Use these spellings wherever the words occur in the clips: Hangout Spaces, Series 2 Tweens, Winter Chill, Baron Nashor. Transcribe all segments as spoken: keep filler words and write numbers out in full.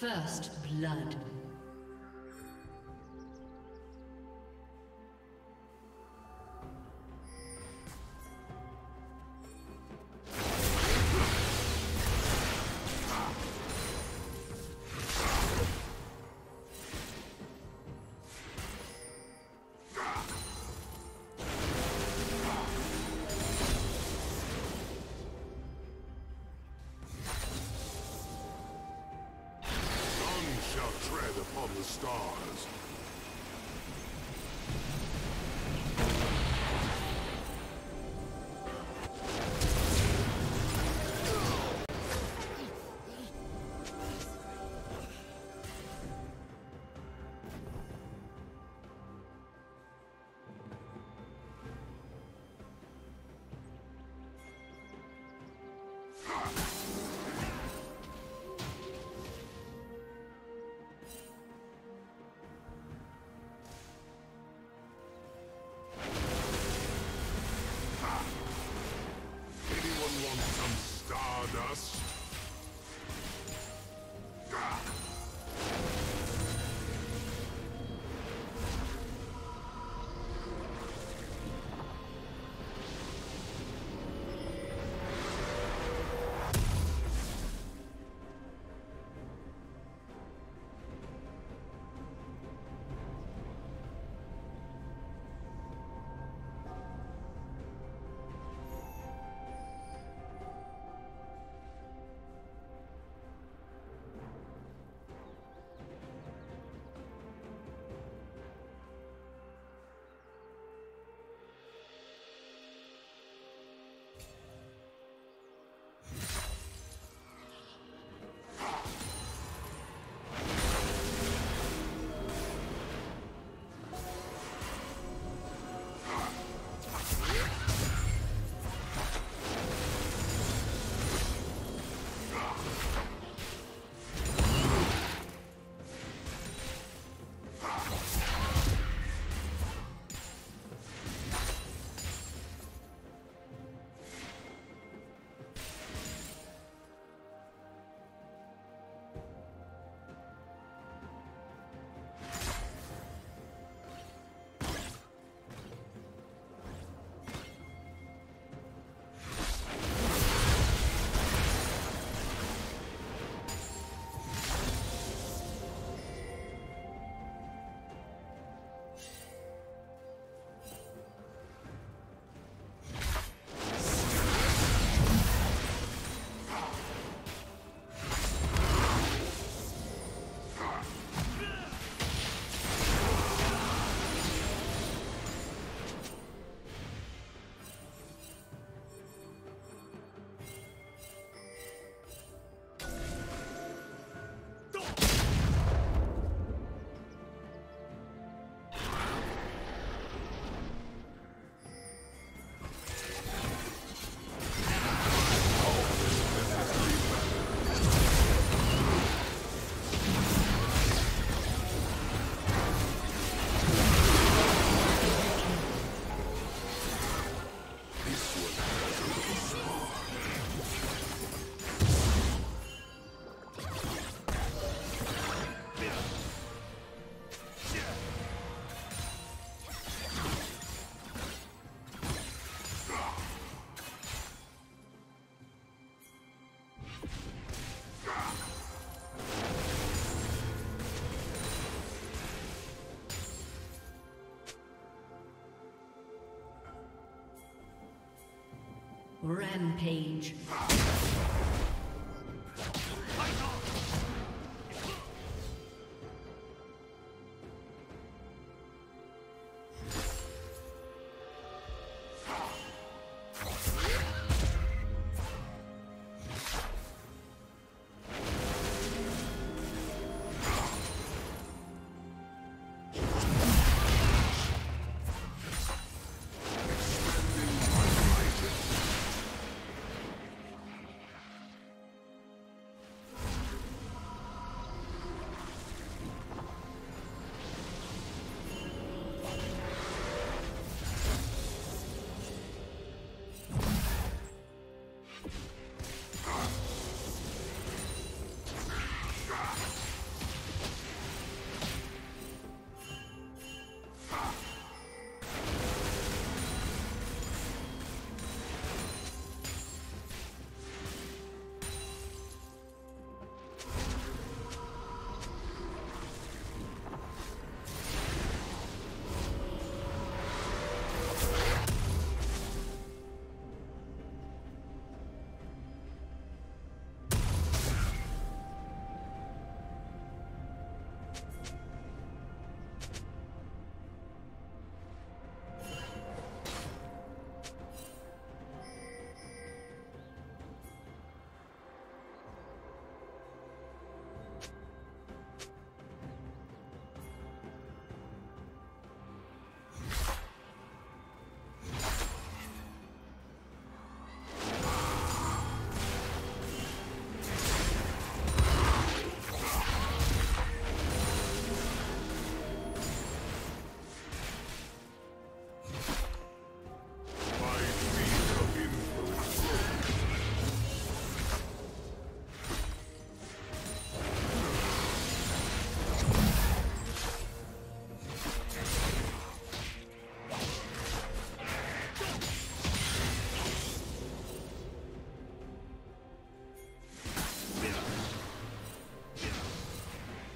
First blood. Stars. Rampage.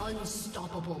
Unstoppable.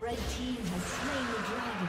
Red team has slain the dragon.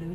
Blue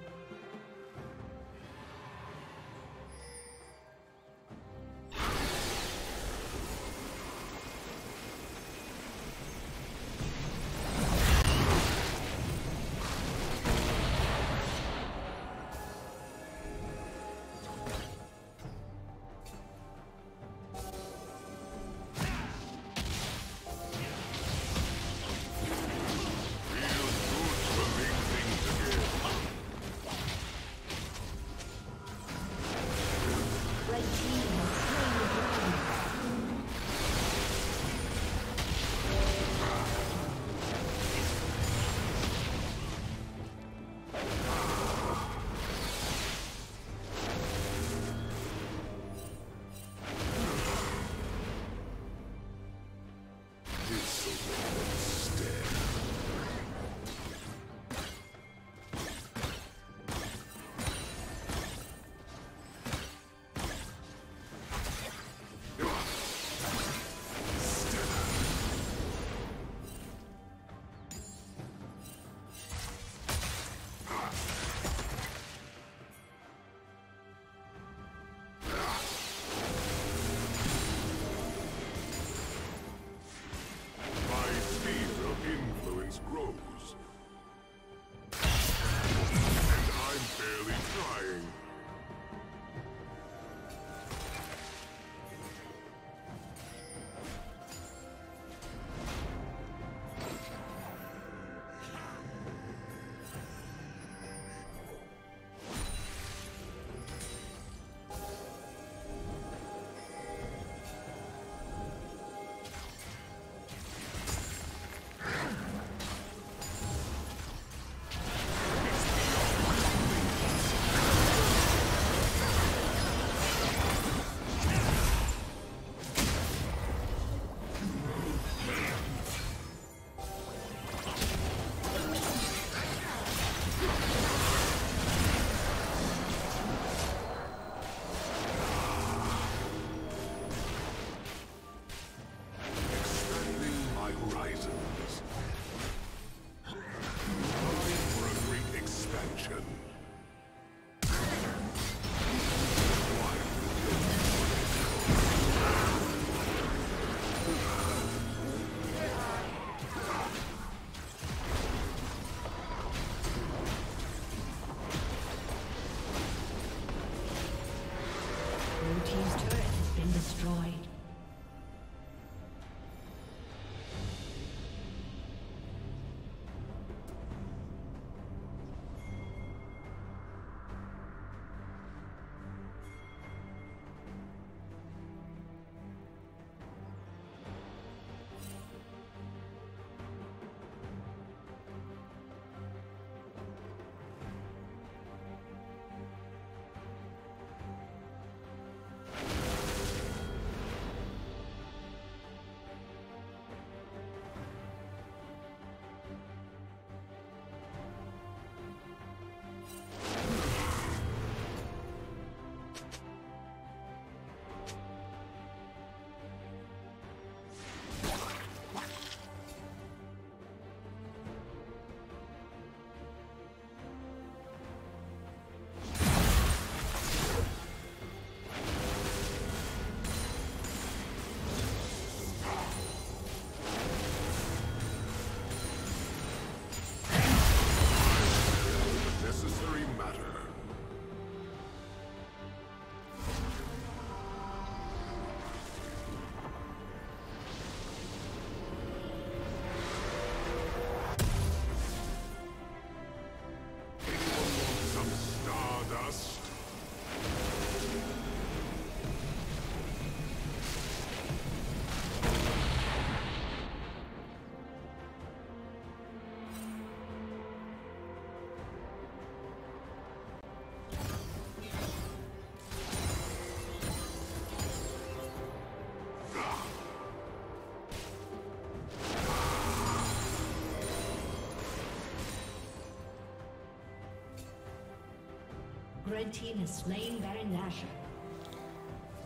Red team has slain Baron Nashor.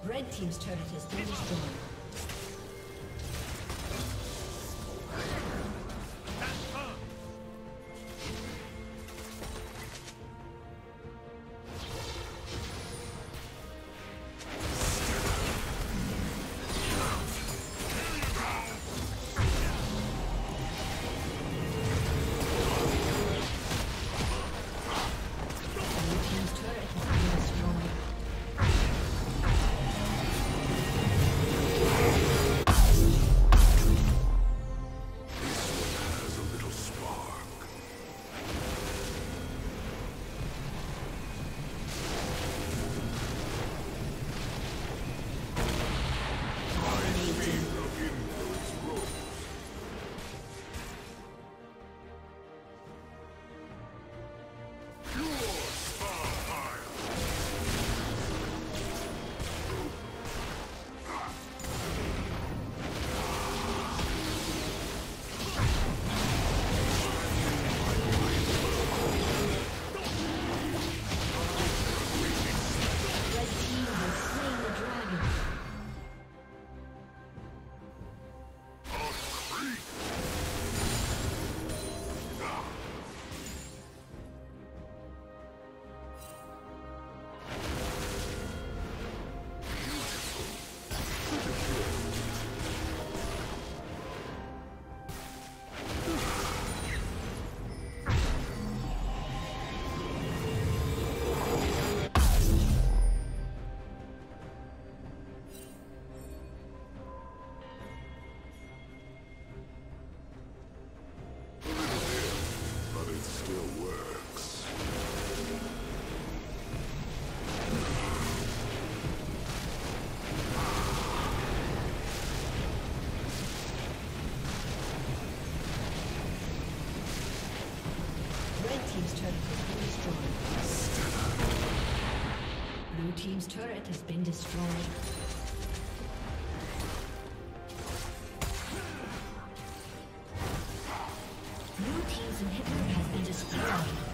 Red team's turret has been destroyed. Team's turret has been destroyed. Blue team's inhibitor has been destroyed.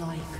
Like